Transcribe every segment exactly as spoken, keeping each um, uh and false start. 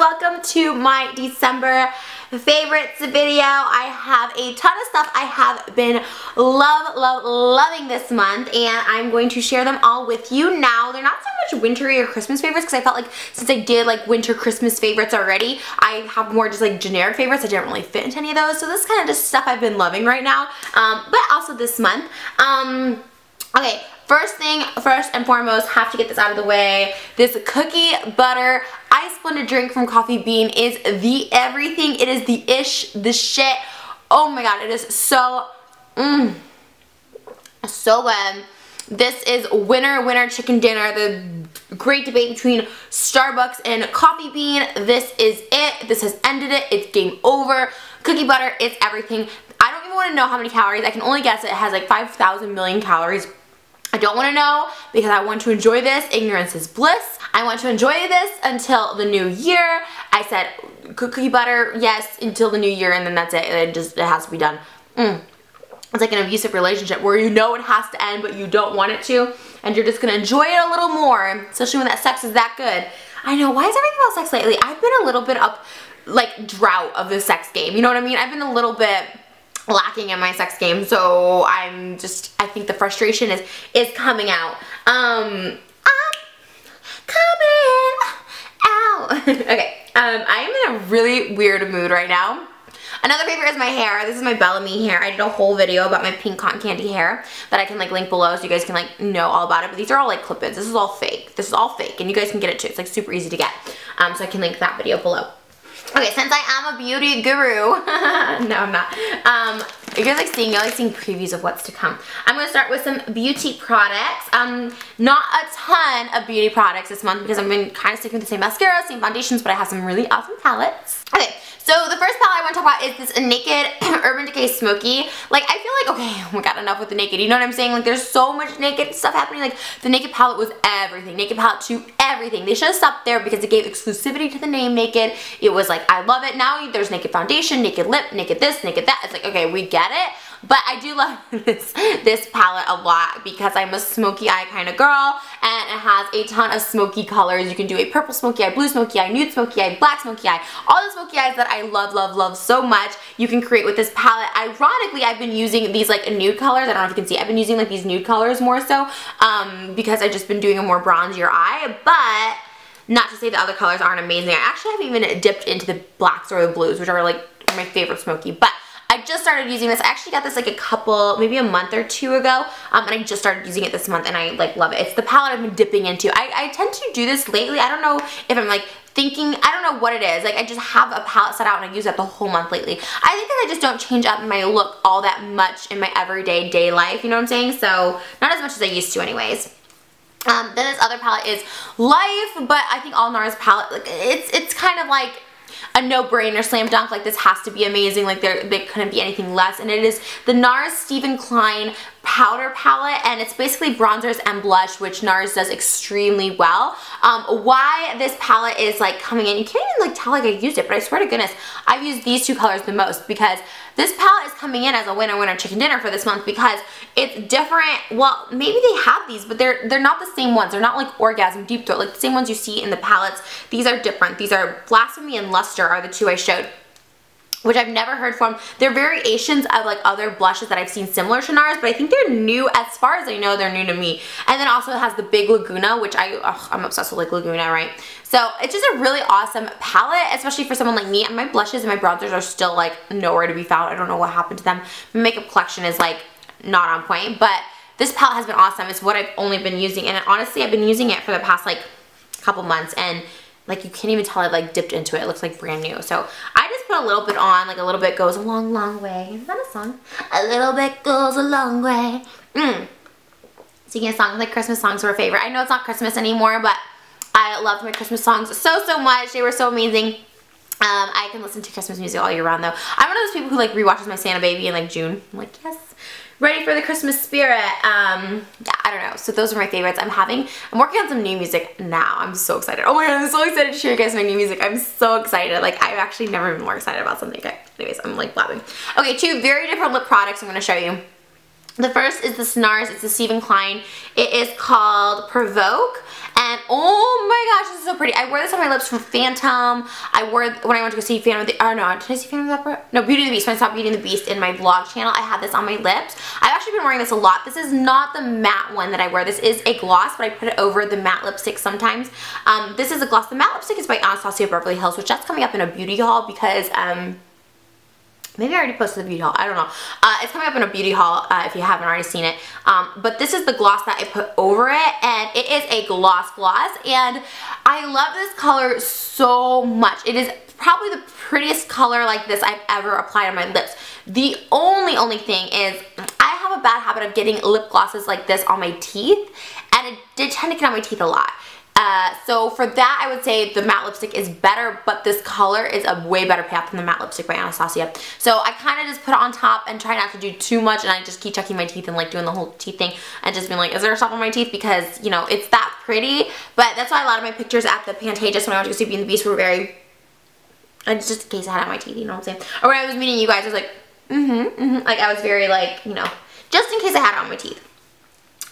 welcome to my December favorites video. I have a ton of stuff I have been love, love, loving this month, and I'm going to share them all with you now. They're not so much wintry or Christmas favorites because I felt like since I did like winter Christmas favorites already, I have more just like generic favorites. I didn't really fit into any of those, so this is kind of just stuff I've been loving right now, um, but also this month. Um, okay. First thing, first and foremost, have to get this out of the way. This cookie butter ice blended drink from Coffee Bean is the everything. It is the ish, the shit. Oh my god, it is so, mmm, so good. This is winner, winner, chicken dinner. The great debate between Starbucks and Coffee Bean. This is it. This has ended it. It's game over. Cookie butter is everything. I don't even want to know how many calories. I can only guess it has like five thousand million calories. I don't want to know because I want to enjoy this. Ignorance is bliss. I want to enjoy this until the new year. I said cookie butter, yes, until the new year, and then that's it. It just it has to be done. Mm. It's like an abusive relationship where you know it has to end, but you don't want it to, and you're just going to enjoy it a little more, especially when that sex is that good. I know. Why is everything about sex lately? I've been a little bit up, like, drought of the sex game. You know what I mean? I've been a little bit lacking in my sex game, so I'm just, I think the frustration is is coming out. Um, I'm coming out. Okay, um, I am in a really weird mood right now. Another favorite is my hair. This is my Bellami hair. I did a whole video about my pink cotton candy hair that I can like link below so you guys can like know all about it. But these are all like clip-ins. This is all fake. This is all fake, and you guys can get it too. It's like super easy to get. Um, so I can link that video below. Okay, since I am a beauty guru, no I'm not, um, you guys like seeing, you like seeing previews of what's to come. I'm going to start with some beauty products. Um, not a ton of beauty products this month because I've been kind of sticking with the same mascaras, same foundations, but I have some really awesome palettes. Okay, so the first palette I want to talk about is this Naked Urban Decay Smoky. Like, I feel like, okay, oh my god, enough with the Naked, you know what I'm saying? Like, there's so much Naked stuff happening. Like, the Naked palette was everything. Naked palette to everything. They should have stopped there because it gave exclusivity to the name Naked. It was like, I love it. Now there's Naked foundation, Naked lip, Naked this, Naked that. It's like, okay, we get it. But I do love this, this palette a lot because I'm a smoky eye kind of girl, and it has a ton of smoky colors. You can do a purple smoky eye, blue smoky eye, nude smoky eye, black smoky eye, all the smoky eyes that I love, love, love so much you can create with this palette. Ironically, I've been using these like nude colors. I don't know if you can see. I've been using like these nude colors more so um, because I've just been doing a more bronzier eye, but not to say the other colors aren't amazing. I actually haven't even dipped into the blacks or the blues, which are like my favorite smoky. But I just started using this. I actually got this like a couple, maybe a month or two ago. Um, and I just started using it this month, and I like love it. It's the palette I've been dipping into. I, I tend to do this lately. I don't know if I'm like thinking, I don't know what it is. Like, I just have a palette set out and I use that the whole month lately. I think that I just don't change up my look all that much in my everyday day life. You know what I'm saying? So not as much as I used to anyways. Um, then this other palette is Life, but I think all NARS palette, like, it's it's kind of like a no-brainer slam dunk. Like, this has to be amazing. Like, there, there couldn't be anything less. And it is the NARS Steven Klein powder palette, and it's basically bronzers and blush, which NARS does extremely well. Um, why this palette is like coming in, you can't even like tell like I used it, but I swear to goodness, I've used these two colors the most because this palette is coming in as a winner, winner, chicken dinner for this month because it's different. Well, maybe they have these, but they're they're not the same ones. They're not like Orgasm, Deep Throat, like the same ones you see in the palettes. These are different. These are Blasphemy and Luster are the two I showed, which I've never heard from. They're variations of like other blushes that I've seen similar to NARS, but I think they're new. As far as I know, they're new to me. And then also it has the Big Laguna, which I, ugh, I'm obsessed with like Laguna, right? So it's just a really awesome palette, especially for someone like me. And my blushes and my bronzers are still like nowhere to be found. I don't know what happened to them. My makeup collection is like not on point, but this palette has been awesome. It's what I've only been using. And honestly, I've been using it for the past like couple months, and like you can't even tell I've like dipped into it. It looks like brand new. So I just put a little bit on. Like a little bit goes a long, long way. Is that a song? A little bit goes a long way. Mm. Singing a song, like Christmas songs were a favorite. I know it's not Christmas anymore, but I loved my Christmas songs so, so much. They were so amazing. Um, I can listen to Christmas music all year round though. I'm one of those people who like rewatches my Santa Baby in like June. I'm like, yes. Ready for the Christmas spirit. Um, yeah, I don't know. So those are my favorites. I'm having, I'm working on some new music now. I'm so excited. Oh my god, I'm so excited to share you guys my new music. I'm so excited. Like, I've actually never been more excited about something. Okay, anyways, I'm like blabbing. Okay, two very different lip products I'm going to show you. The first is this NARS, it's the Steven Klein. It is called Provoke, and oh my gosh, this is so pretty. I wore this on my lips from Phantom. I wore, when I went to go see Phantom, the, oh no, did I see Phantom of the Opera? No, Beauty and the Beast, when I saw Beauty and the Beast in my vlog channel, I had this on my lips. I've actually been wearing this a lot. This is not the matte one that I wear. This is a gloss, but I put it over the matte lipstick sometimes. Um, this is a gloss. The matte lipstick is by Anastasia Beverly Hills, which that's coming up in a beauty haul because, um, maybe I already posted the beauty haul. I don't know. Uh, it's coming up in a beauty haul uh, if you haven't already seen it. Um, but this is the gloss that I put over it. And it is a gloss gloss. And I love this color so much. It is probably the prettiest color like this I've ever applied on my lips. The only, only thing is I have a bad habit of getting lip glosses like this on my teeth. And it did tend to get on my teeth a lot. Uh, so for that, I would say the matte lipstick is better, but this color is a way better payoff than the matte lipstick by Anastasia. So I kind of just put it on top and try not to do too much, and I just keep checking my teeth and like doing the whole teeth thing and just being like, is there stuff on my teeth? Because, you know, it's that pretty. But that's why a lot of my pictures at the Pantages when I went to go see Beauty and the Beast were very, it's just in case I had it on my teeth, you know what I'm saying? Or when I was meeting you guys, I was like, mm-hmm, mm-hmm. Like I was very like, you know, just in case I had it on my teeth.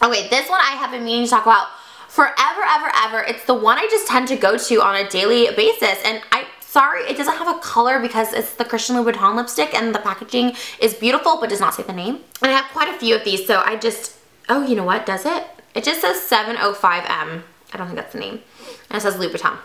Okay, this one I have been meaning to talk about forever, ever, ever. It's the one I just tend to go to on a daily basis, and I'm sorry it doesn't have a color because it's the Christian Louboutin lipstick and the packaging is beautiful but does not say the name. And I have quite a few of these, so I just, oh, you know what, does it? It just says seven oh five M. I don't think that's the name. And it says Louboutin.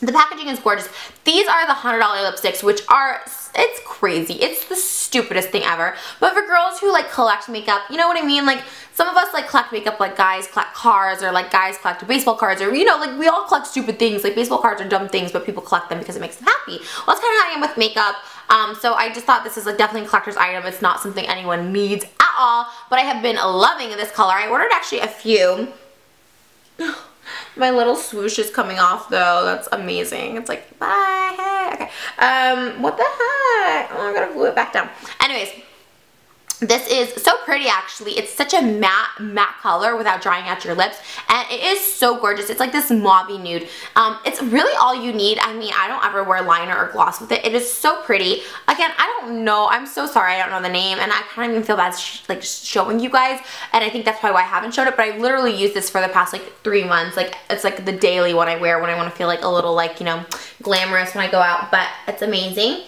The packaging is gorgeous. These are the one hundred dollar lipsticks, which are, it's crazy. It's the stupidest thing ever. But for girls who like collect makeup, you know what I mean? Like some of us like collect makeup like guys collect cars, or like guys collect baseball cards, or you know, like we all collect stupid things. Like baseball cards are dumb things, but people collect them because it makes them happy. Well, that's kind of how I am with makeup. Um, so I just thought this is like definitely a collector's item. It's not something anyone needs at all, but I have been loving this color. I ordered actually a few. My little swoosh is coming off though. That's amazing. It's like, bye, hey, okay. Um, what the heck? Oh, I gotta glue it back down. Anyways, this is so pretty actually. It's such a matte, matte color without drying out your lips. And it is so gorgeous. It's like this mauve-y nude. Um, it's really all you need. I mean, I don't ever wear liner or gloss with it. It is so pretty. Again, I don't know. I'm so sorry I don't know the name. And I kind of even feel bad sh like showing you guys. And I think that's probably why I haven't showed it. But I've literally used this for the past like three months. Like it's like the daily one I wear when I want to feel like a little like, you know, glamorous when I go out. But it's amazing.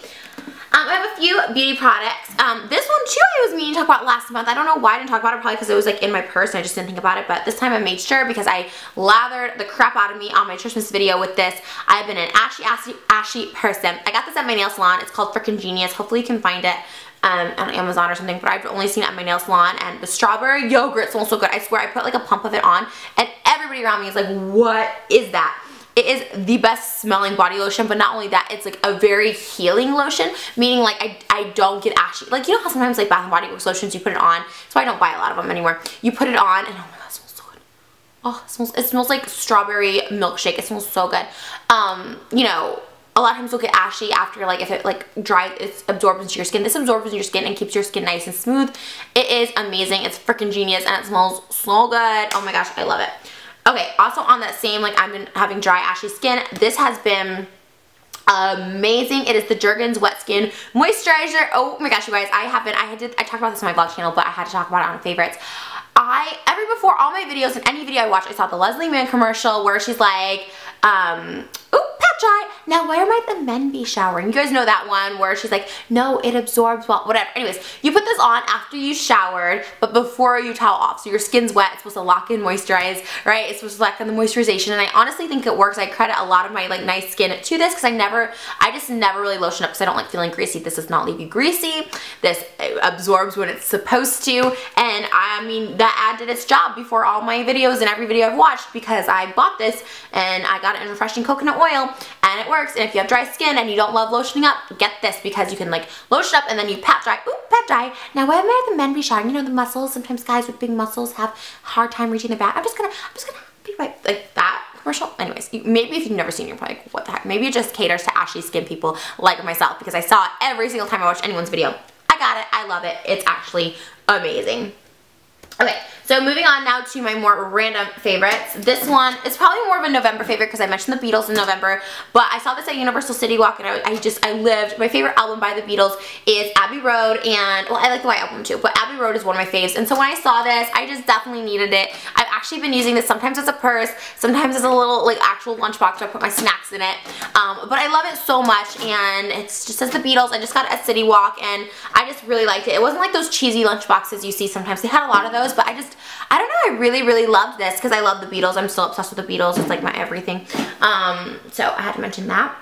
Um, I have a few beauty products. Um, this one too I was meaning to talk about last month. I don't know why I didn't talk about it, probably because it was like in my purse and I just didn't think about it, but this time I made sure because I lathered the crap out of me on my Christmas video with this. I've been an ashy, ashy, ashy person. I got this at my nail salon. It's called Frickin' Genius. Hopefully you can find it um, on Amazon or something, but I've only seen it at my nail salon, and the strawberry yogurt smells so good. I swear I put like a pump of it on and everybody around me is like, what is that? It is the best smelling body lotion, but not only that, it's like a very healing lotion, meaning like I, I don't get ashy. Like you know how sometimes like Bath and Body Works lotions, you put it on, so I don't buy a lot of them anymore. You put it on and oh my god, it smells so good. Oh, it smells, it smells like strawberry milkshake. It smells so good. Um, you know, a lot of times you'll get ashy after like if it like dries, it's absorbs into your skin. This absorbs into your skin and keeps your skin nice and smooth. It is amazing. It's freaking genius and it smells so good. Oh my gosh, I love it. Okay, also on that same, like I've been having dry, ashy skin, this has been amazing. It is the Jergens Wet Skin Moisturizer. Oh my gosh, you guys, I have been, I had to, I talked about this on my vlog channel, but I had to talk about it on favorites. I, every before all my videos and any video I watch, I saw the Leslie Mann commercial where she's like, um, oop, patch eye, now where might the men be showering? You guys know that one where she's like, no, it absorbs well, whatever. Anyways, you put this on after you showered, but before you towel off. So your skin's wet, it's supposed to lock in moisturize, right? It's supposed to lock in the moisturization, and I honestly think it works. I credit a lot of my like nice skin to this because I never, I just never really lotion up because I don't like feeling greasy. This does not leave you greasy. This absorbs when it's supposed to, and I mean, that ad did its job before all my videos and every video I've watched because I bought this and I got it in refreshing coconut oil and it works. And if you have dry skin and you don't love lotioning up, get this because you can like lotion up and then you pat dry. Oop, pat dry. Now why might the men be showering? You know the muscles, sometimes guys with big muscles have a hard time reaching the back. I'm just gonna, I'm just gonna be right like that. Commercial. Anyways, you, maybe if you've never seen it, you're probably like, what the heck? Maybe it just caters to ashy skin people like myself because I saw it every single time I watched anyone's video. I got it. I love it. It's actually amazing. Okay, So moving on now to my more random favorites. This one is probably more of a November favorite because I mentioned the Beatles in November, but I saw this at Universal City Walk and I, I just, I lived. My favorite album by the Beatles is Abbey Road, and, well, I like the White Album too, but Abbey Road is one of my faves. And so when I saw this, I just definitely needed it. I've actually been using this sometimes as a purse, sometimes as a little, like, actual lunchbox. I put my snacks in it. Um, but I love it so much, and it just says the Beatles. I just got it at City Walk, and I just really liked it. It wasn't like those cheesy lunchboxes you see sometimes. They had a lot of those, but I just, I don't know, I really, really loved this because I love the Beatles. I'm still obsessed with the Beatles. It's like my everything. Um, so I had to mention that.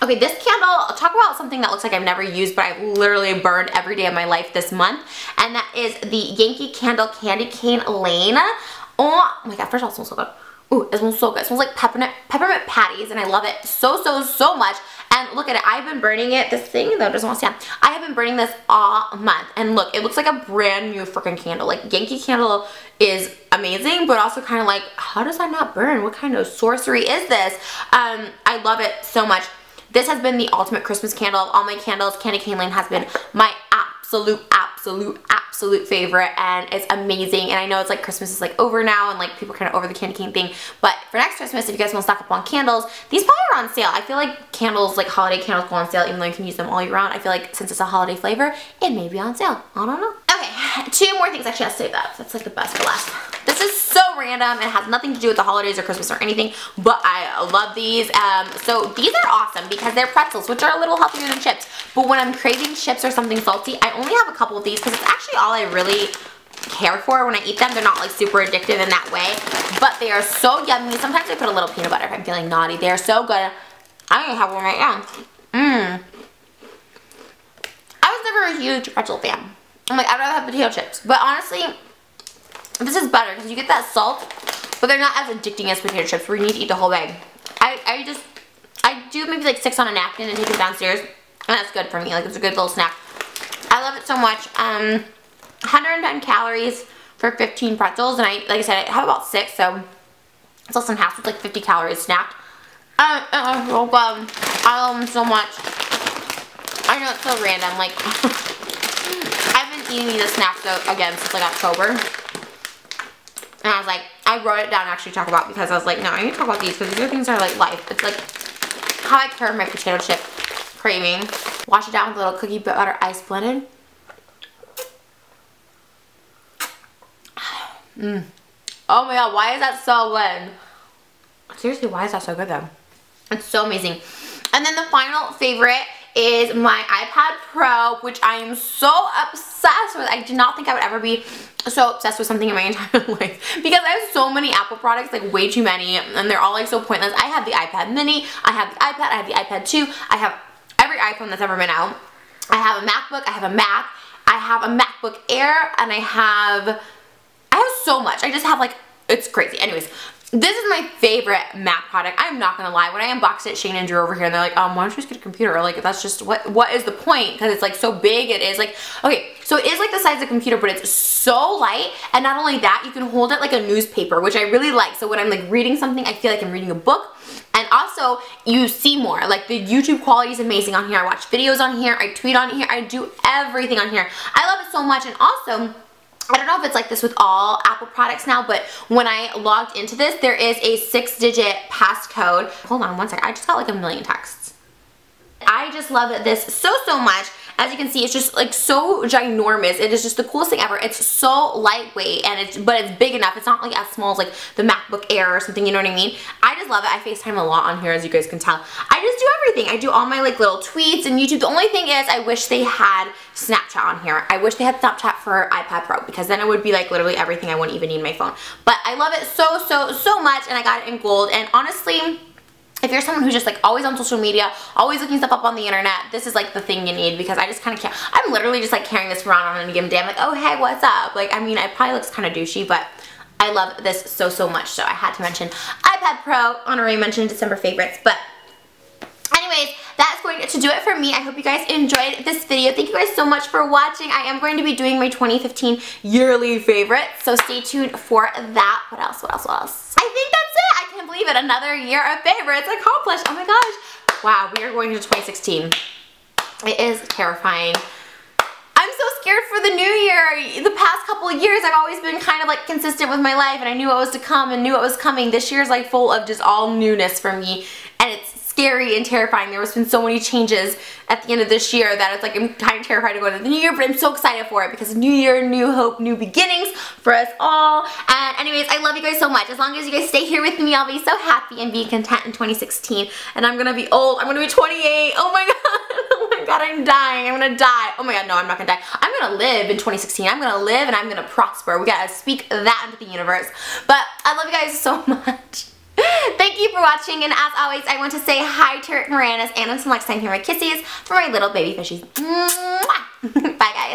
Okay, this candle, I'll talk about something that looks like I've never used, but I've literally burned every day of my life this month, and that is the Yankee Candle Candy Cane Lane. Oh my god, first of all, it smells so good. Ooh, it smells so good. It smells like peppermint, peppermint patties, and I love it so, so, so much. And look at it. I've been burning it. This thing, though, doesn't want to stand. I have been burning this all month. And look, it looks like a brand new freaking candle. Like, Yankee Candle is amazing, but also kind of like, how does that not burn? What kind of sorcery is this? Um, I love it so much. This has been the ultimate Christmas candle of all my candles. Candy Cane Lane has been my absolute, absolute, absolute favorite, and it's amazing. And I know it's like Christmas is like over now, and like people are kind of over the candy cane thing, but for next Christmas, if you guys want to stock up on candles, these probably are on sale. I feel like candles, like holiday candles, go on sale, even though you can use them all year round. I feel like since it's a holiday flavor, it may be on sale. I don't know. Okay, two more things. Actually, I'll save that. That's like the best for last. This is so random. It has nothing to do with the holidays or Christmas or anything, but I love these. Um, so these are awesome because they're pretzels, which are a little healthier than chips, but when I'm craving chips or something salty, I only have a couple of these because it's actually all I really care for when I eat them. They're not like super addictive in that way, but they are so yummy. Sometimes I put a little peanut butter if I'm feeling naughty. They are so good. I only have one right now. Mmm. I was never a huge pretzel fan. I'm like, I'd rather have potato chips, but honestly, this is better because you get that salt, but they're not as addicting as potato chips where you need to eat the whole bag. I, I just, I do maybe like six on a napkin and take it downstairs, and that's good for me. Like, it's a good little snack. I love it so much. Um, one hundred ten calories for fifteen pretzels, and I, like I said, I have about six, so it's less than half. It's like fifty calories snack. Uh, uh, so good. I love them so much. I know it's so random. Like, I've been eating these as snacks though, again, since like October. And I was like, I wrote it down actually to talk about because I was like, no, I need to talk about these because these are things that are like life. It's like how I curb my potato chip craving. Wash it down with a little cookie butter ice blended. Mm. Oh my god, why is that so good? Seriously, why is that so good though? It's so amazing. And then the final favorite is my iPad Pro, which I am so obsessed with. I did not think I would ever be so obsessed with something in my entire life because I have so many Apple products, like way too many, and they're all like so pointless. I have the iPad Mini, I have the iPad, I have the iPad two, I have every iPhone that's ever been out. I have a MacBook, I have a Mac, I have a MacBook Air, and I have, I have so much. I just have like, it's crazy. Anyways, this is my favorite Mac product. I'm not gonna lie. When I unboxed it, Shane and Drew over here, and they're like, um, why don't you just get a computer? Like, that's just, what, what is the point? Because it's like so big. It is like, okay, so it is like the size of a computer, but it's so light. And not only that, you can hold it like a newspaper, which I really like. So when I'm like reading something, I feel like I'm reading a book. And also, you see more. Like, the YouTube quality is amazing on here. I watch videos on here. I tweet on here. I do everything on here. I love it so much. And also, I don't know if it's like this with all Apple products now, but when I logged into this, there is a six-digit passcode. Hold on one second. I just got like a million texts. I just love this so, so much. As you can see, it's just like so ginormous. It is just the coolest thing ever. It's so lightweight, and it's, but it's big enough. It's not like as small as like the MacBook Air or something, you know what I mean? I just love it. I FaceTime a lot on here, as you guys can tell. I just do everything. I do all my like little tweets and YouTube. The only thing is I wish they had Snapchat on here. I wish they had Snapchat for iPad Pro because then it would be like literally everything. I wouldn't even need my phone. But I love it so, so, so much, and I got it in gold. And honestly, if you're someone who's just like always on social media, always looking stuff up on the internet, this is like the thing you need because I just kind of can't. I'm literally just like carrying this around on any given day. I'm like, oh, hey, what's up? Like, I mean, it probably looks kind of douchey, but I love this so, so much. So I had to mention iPad Pro. Honorary mentioned December favorites, but anyways, that's going to do it for me. I hope you guys enjoyed this video. Thank you guys so much for watching. I am going to be doing my twenty fifteen yearly favorites, so stay tuned for that. What else, what else, what else? I think that's it. I can't believe it. Another year of favorites accomplished. Oh my gosh. Wow, we are going into twenty sixteen. It is terrifying. I'm so scared for the new year. The past couple of years, I've always been kind of like consistent with my life, and I knew what was to come and knew what was coming. This year's like full of just all newness for me, and it's scary and terrifying. There has been so many changes at the end of this year that it's like I'm kind of terrified to go into the new year, but I'm so excited for it because new year, new hope, new beginnings for us all. And anyways, I love you guys so much. As long as you guys stay here with me, I'll be so happy and be content in twenty sixteen. And I'm gonna be old. I'm gonna be twenty-eight. Oh my god. Oh my god, I'm dying. I'm gonna die. Oh my god, no, I'm not gonna die. I'm gonna live in twenty sixteen. I'm gonna live and I'm gonna prosper. We gotta speak that into the universe. But I love you guys so much. Thank you for watching, and as always, I want to say hi to Rick Moranis, and until next time, here are my kisses for my little baby fishies. Bye, guys.